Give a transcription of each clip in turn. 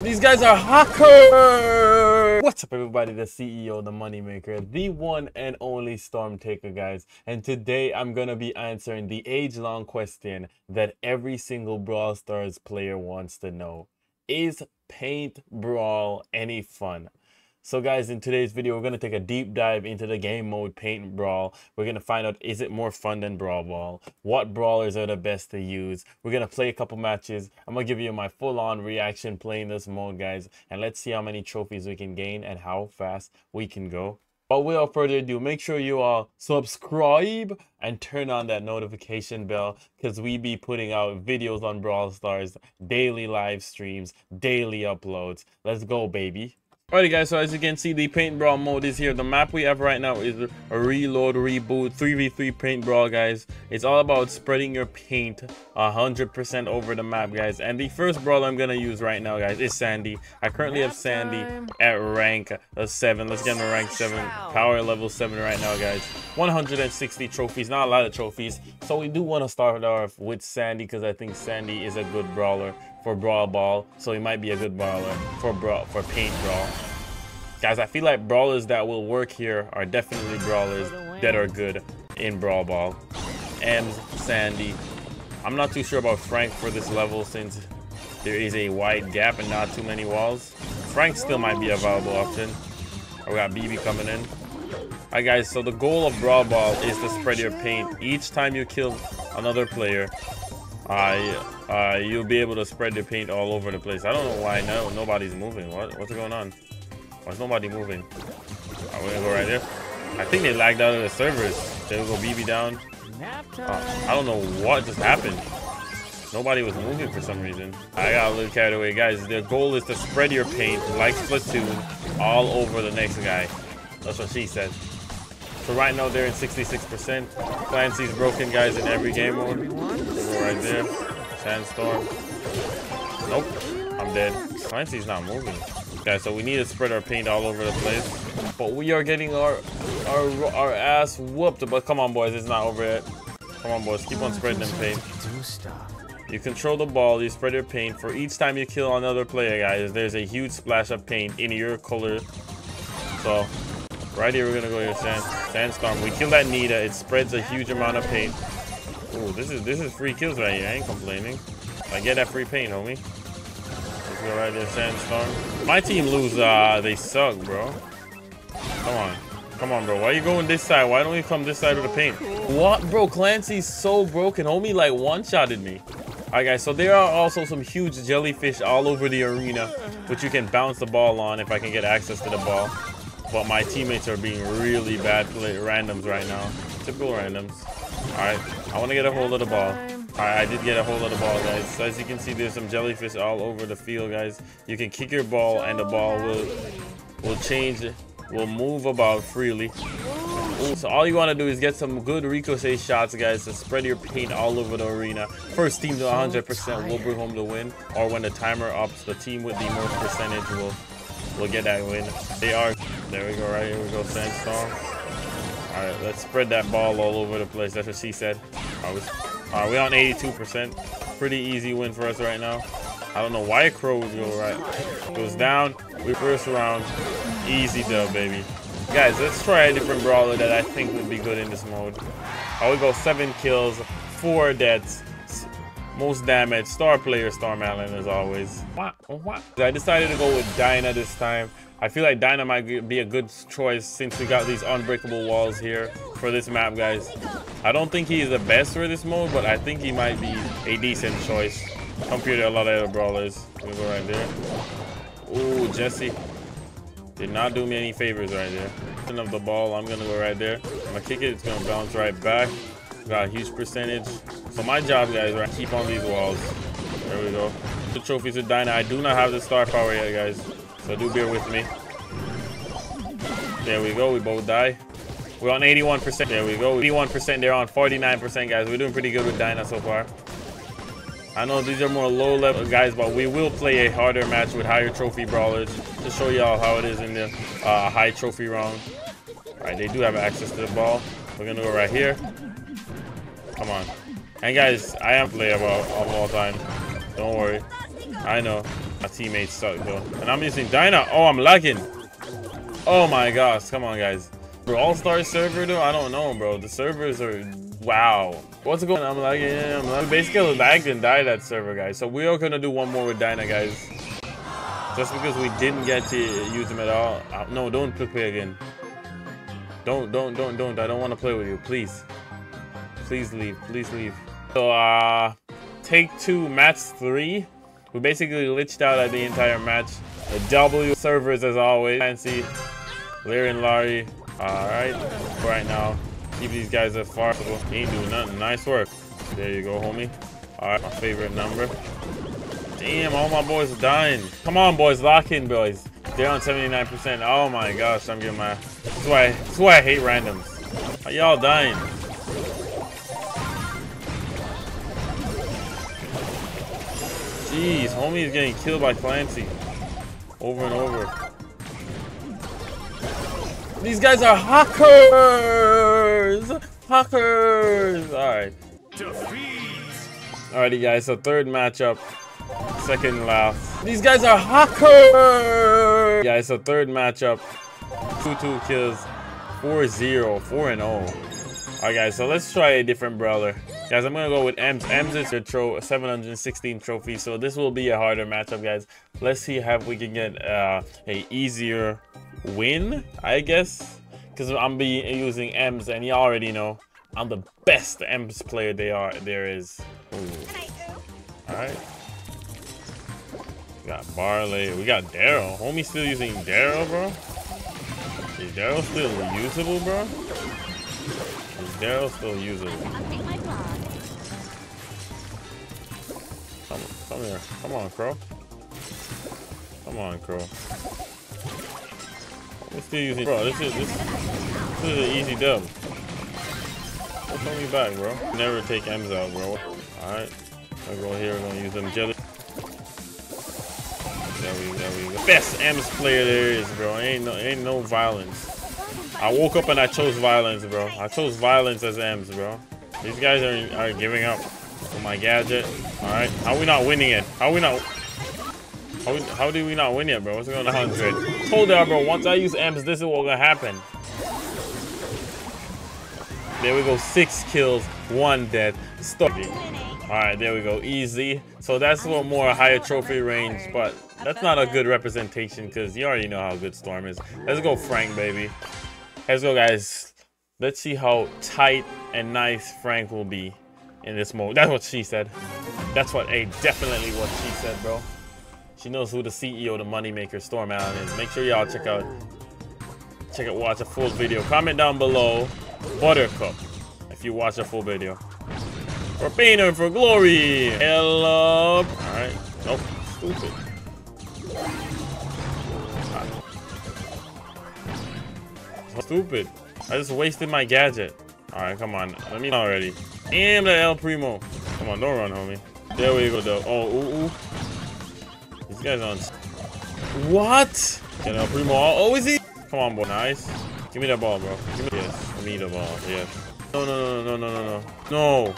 These guys are hackers! What's up everybody, the CEO, the moneymaker, the one and only Storm Taker, guys. And today I'm gonna be answering the age-long question that every single Brawl Stars player wants to know. Is Paint Brawl any fun? So guys, in today's video, we're gonna take a deep dive into the game mode Paint Brawl. We're gonna find out, is it more fun than Brawl Ball? What brawlers are the best to use? We're gonna play a couple matches. I'm gonna give you my full-on reaction playing this mode, guys. And let's see how many trophies we can gain and how fast we can go. But without further ado, make sure you all subscribe and turn on that notification bell, because we be putting out videos on Brawl Stars, daily live streams, daily uploads. Let's go, baby. Alrighty guys, so as you can see, the Paint Brawl mode is here. The map we have right now is a reload, reboot, 3v3 Paint Brawl, guys. It's all about spreading your paint 100% over the map, guys. And the first brawler I'm gonna use right now, guys, is Sandy. I currently have Sandy at rank 7. Let's get him to rank 7, power level 7 right now, guys. 160 trophies, not a lot of trophies. So we do want to start off with Sandy, because I think Sandy is a good brawler for Brawl Ball, so he might be a good brawler for Paint Brawl. Guys, I feel like brawlers that will work here are definitely brawlers that are good in Brawl Ball. Emz, Sandy. I'm not too sure about Frank for this level, since there is a wide gap and not too many walls. Frank still might be a viable option. Oh, we got BB coming in. Alright guys, so the goal of Brawl Ball is to spread your paint. Each time you kill another player, you'll be able to spread the paint all over the place. I don't know why no nobody's moving. What's going on? Why is nobody moving? Alright, we're gonna go right there. I think they lagged out of the servers. They will go BB down. I don't know what just happened. Nobody was moving for some reason. I got a little carried away, guys. The goal is to spread your paint like Splatoon all over the next guy. That's what she said. So right now they're in 66%. Clancy's broken, guys, in every game mode. Go right there. Sandstorm. Nope. I'm dead. Clancy's not moving. Okay, so we need to spread our paint all over the place. But we are getting our ass whooped. But come on, boys. It's not over yet. Come on, boys. Keep on spreading them paint. You control the ball. You spread your paint. For each time you kill another player, guys, there's a huge splash of paint in your color. So right here, we're gonna go here, Sandstorm. We kill that Nita. It spreads a huge amount of paint. Ooh, this is free kills right here. I ain't complaining. I get that free paint, homie. Let's go right there, Sandstorm. My team lose. They suck, bro. Come on, come on, bro. Why you going this side? Why don't you come this side of the paint? What, bro? Clancy's so broken, homie. Like one-shotted me. Alright guys, so there are also some huge jellyfish all over the arena, which you can bounce the ball on if I can get access to the ball. But my teammates are being really bad randoms right now. Typical randoms. Alright, I want to get a hold of the ball. Alright, I did get a hold of the ball, guys. So as you can see, there's some jellyfish all over the field, guys. You can kick your ball and the ball will change, will move about freely. Ooh, so all you want to do is get some good ricochet shots, guys, to spread your paint all over the arena. First team to 100% will bring home the win. Or when the timer ups, the team with the most percentage will get that win. They are... There we go, right here we go, Sandstorm. Alright, let's spread that ball all over the place. That's what she said. Alright, we're on 82%. Pretty easy win for us right now. I don't know why a Crow would go right. Goes down. We first round. Easy dub, baby. Guys, let's try a different brawler that I think would be good in this mode. I would go 7 kills, 4 deaths. Most damage, star player Storm Allan as always. I decided to go with Dyna this time. I feel like Dyna might be a good choice since we got these unbreakable walls here for this map, guys. I don't think he is the best for this mode, but I think he might be a decent choice compared to a lot of other brawlers. Let me go right there. Ooh, Jesse did not do me any favors right there. Picking up the ball, I'm gonna go right there. I'm gonna kick it, it's gonna bounce right back. Got a huge percentage. So my job, guys, right, keep on these walls. There we go. The trophies with Dyna. I do not have the star power yet, guys, so do bear with me. There we go. We both die. We're on 81%. There we go. 81%. They're on 49%, guys. We're doing pretty good with Dyna so far. I know these are more low-level guys, but we will play a harder match with higher trophy brawlers to show y'all how it is in the high trophy round. All right, they do have access to the ball. We're gonna go right here. Come on. And guys, I am player of all time. Don't worry. I know. My teammate's so cool. And I'm using Dyna. Oh, I'm lagging. Oh my gosh. Come on, guys. Brawl Stars server, though? I don't know, bro. The servers are... Wow. What's going on? I'm lagging. I'm lagging. Basically lagged and died that server, guys. So we are going to do one more with Dyna, guys. Just because we didn't get to use him at all. No, don't play again. Don't. I don't want to play with you. Please. Please leave. Please leave. So, take two, match three. We basically glitched out at the entire match. The W servers, as always. Clancy, Larry and Larry. Alright, for right now. Keep these guys as far as possible. Ain't doing nothing. Nice work. There you go, homie. Alright, my favorite number. Damn, all my boys are dying. Come on, boys. Lock in, boys. They're on 79%. Oh my gosh, I'm getting my... That's why I hate randoms. Are y'all dying? Jeez, homie is getting killed by Clancy. Over and over. These guys are hackers! Hackers! Alright. Alrighty, guys, so third matchup. Second last. These guys are hackers! Guys, so third matchup. 2-2 kills. 4-0. 4-0. Alright, guys, so let's try a different brawler. Guys, I'm gonna go with Emz. Emz is your 716 trophies, so this will be a harder matchup, guys. Let's see how we can get a easier win, I guess, because I'm using Emz, and you already know I'm the best Emz player there is. All right, we got Barley, we got Daryl. Homie still using Daryl, bro. Is Daryl still usable, bro? Is Daryl still usable? Come here. Come on, Crow. Come on, Crow. We're still using... Bro, this is an easy dub. Don't throw me back, bro. Never take Emz out, bro. Alright. I'll go here. We're gonna use them jelly. There we go. Best Emz player there is, bro. Ain't no violence. I woke up and I chose violence, bro. I chose violence as Emz, bro. These guys are giving up. For my gadget. Alright. How are we not winning it? How do we not win yet, bro? What's going on? 100. Hold on, bro. Once I use Emz, this is what's gonna happen. There we go. 6 kills, 1 death. Stop. Alright, there we go. Easy. So that's a little more higher trophy range, but that's not a good representation because you already know how good Storm is. Let's go, Frank, baby. Let's go, guys. Let's see how tight and nice Frank will be. In this mode. That's what she said. That's what definitely what she said, bro. She knows who the CEO, the moneymaker, Storm Allan is. Make sure y'all check out, watch a full video. Comment down below, Buttercup, if you watch a full video. For pain and for glory. Hello. All right. Nope. Stupid. Stupid. I just wasted my gadget. All right, come on. Let me already. And the El Primo. Come on, don't run, homie. There we go, though. Oh, ooh. These guys on. What? Get El Primo. Oh, is he? Come on, boy. Nice. Give me that ball, bro. Yes. Give me the ball. Yes. No.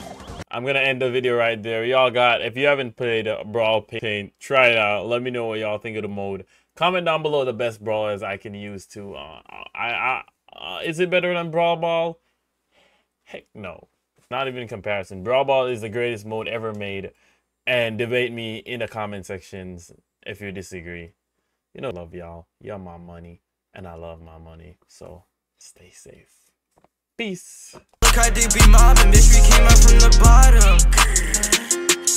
I'm gonna end the video right there. Y'all got. If you haven't played Brawl Paint, try it out. Let me know what y'all think of the mode. Comment down below the best brawlers I can use to. Is it better than Brawl Ball? Heck no. Not even in comparison. Brawl Ball is the greatest mode ever made. And debate me in the comment sections if you disagree. You know, love y'all. Y'all my money. And I love my money. So, stay safe. Peace. Look how they be mobbing. Bitch, we came up from the bottom.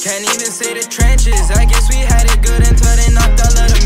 Can't even say the trenches. I guess we had it good until they knocked all of them.